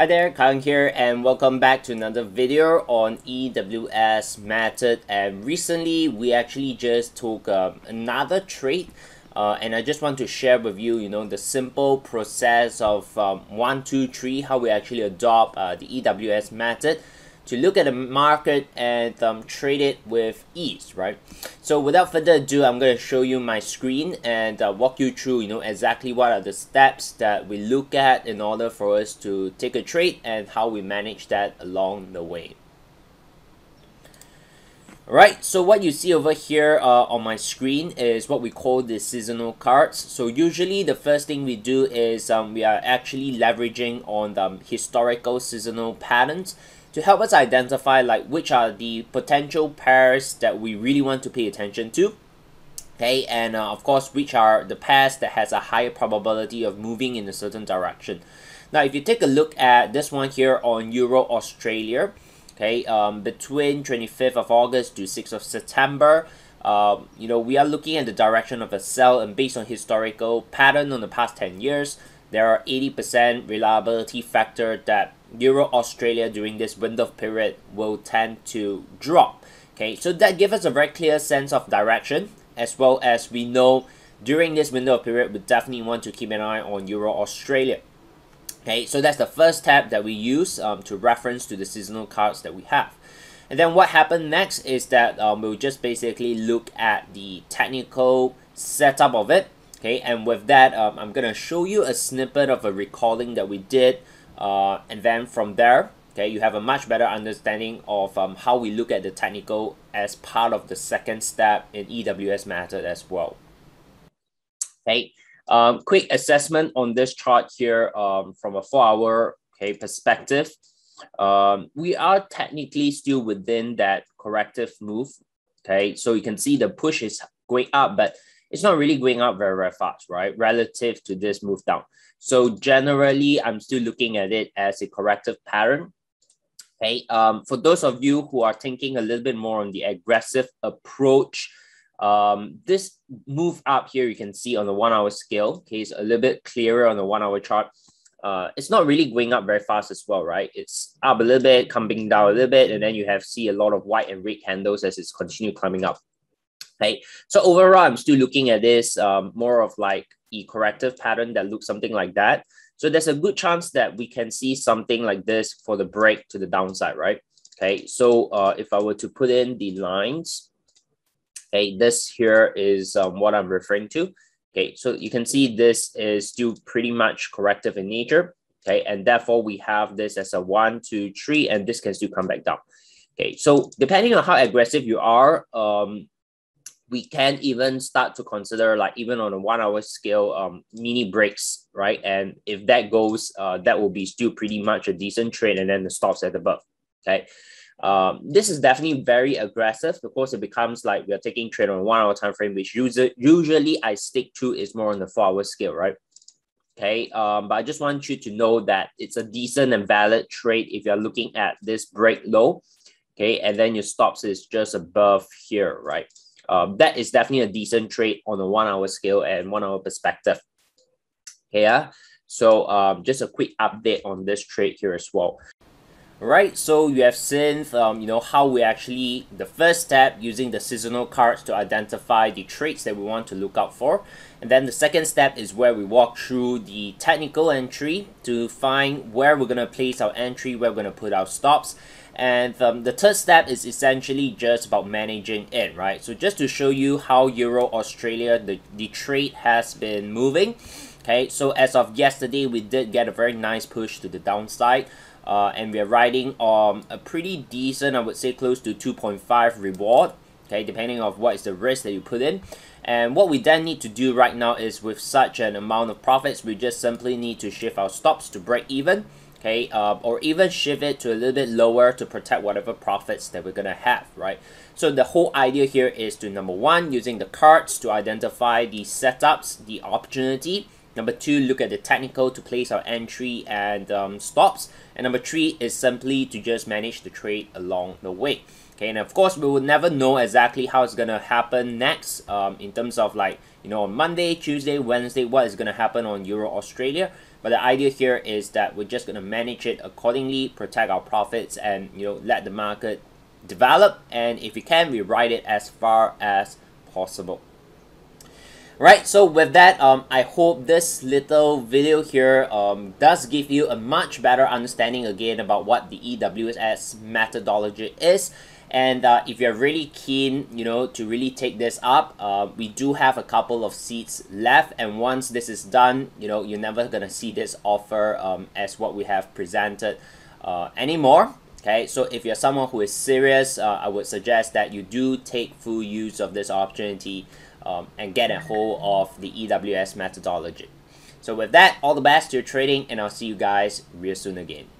Hi there, Kar Yong here, and welcome back to another video on EWS method. And recently we actually just took another trade, and I just want to share with you, the simple process of 1, 2, 3, how we actually adopt the EWS method to look at the market and trade it with ease, right? So without further ado, I'm going to show you my screen and walk you through, exactly what are the steps that we look at in order for us to take a trade and how we manage that along the way. Alright, so what you see over here on my screen is what we call the seasonal charts. So usually the first thing we do is we are actually leveraging on the historical seasonal patterns to help us identify which are the potential pairs that we really want to pay attention to, okay, and of course which are the pairs that has a higher probability of moving in a certain direction. Now if you take a look at this one here on Euro-Australia, okay, between 25th of August to 6th of September, we are looking at the direction of a sell, and based on historical pattern on the past 10 years, there are 80% reliability factor that Euro-Australia during this window period will tend to drop. Okay, so that gives us a very clear sense of direction, as well as we know during this window period we definitely want to keep an eye on Euro-Australia. Okay, so that's the first tab that we use to reference to the seasonal charts that we have. And then what happened next is that we'll just basically look at the technical setup of it. Okay, and with that, I'm going to show you a snippet of a recalling that we did. And then from there, okay, you have a much better understanding of how we look at the technical as part of the second step in EWS method as well. Okay, quick assessment on this chart here from a 4-hour perspective. We are technically still within that corrective move. Okay, so you can see the push is going up, but it's not really going up very, very fast, right? Relative to this move down. So generally, I'm still looking at it as a corrective pattern. Okay. For those of you who are thinking a little bit more on the aggressive approach, this move up here, you can see on the 1-hour scale, okay, it's a little bit clearer on the 1-hour chart. It's not really going up very fast as well, right? It's up a little bit, coming down a little bit, and then you have see a lot of white and red handles as it's continued climbing up. Okay, so overall, I'm still looking at this more of a corrective pattern that looks something like that. So there's a good chance that we can see something like this for the break to the downside, right? Okay, so if I were to put in the lines, okay, this here is what I'm referring to. Okay, so you can see this is still pretty much corrective in nature. Okay, and therefore we have this as a 1, 2, 3, and this can still come back down. Okay, so depending on how aggressive you are, we can even start to consider even on a 1-hour scale, mini breaks, right? And if that goes, that will be still pretty much a decent trade, and then the stops at above, okay? This is definitely very aggressive because it becomes we are taking trade on a 1-hour time frame, which usually I stick to is more on the 4-hour scale, right? Okay, but I just want you to know that it's a decent and valid trade if you're looking at this break low, okay? And then your stops is just above here, right? That is definitely a decent trade on a 1-hour scale and 1-hour perspective. Okay, yeah? So just a quick update on this trade here as well. All right, so you have seen, how we actually, the first step using the seasonal charts to identify the trades that we want to look out for. And then the second step is where we walk through the technical entry to find where we're going to place our entry, where we're going to put our stops. And the third step is essentially just about managing it, right? So just to show you how Euro-Australia, the trade has been moving. Okay, so as of yesterday, we did get a very nice push to the downside. And we are riding on a pretty decent, I would say close to 2.5 reward. Okay, depending on what is the risk that you put in. And what we then need to do right now is with such an amount of profits, we just simply need to shift our stops to break even. Okay, or even shift it to a little bit lower to protect whatever profits that we're going to have, right? So the whole idea here is to, number one, using the charts to identify the setups, the opportunity. Number two, look at the technical to place our entry and stops. And number three is simply to just manage the trade along the way. Okay, and of course, we will never know exactly how it's going to happen next in terms of on Monday, Tuesday, Wednesday, what is going to happen on Euro-Australia. But the idea here is that we're just going to manage it accordingly, protect our profits, and let the market develop, and if we can, we ride it as far as possible. Right, so with that, I hope this little video here does give you a much better understanding again about what the EWS methodology is. And if you're really keen, to really take this up, we do have a couple of seats left. And once this is done, you're never gonna see this offer as what we have presented anymore. Okay, so if you're someone who is serious, I would suggest that you do take full use of this opportunity and get a hold of the EWS methodology. So with that, all the best to your trading, and I'll see you guys real soon again.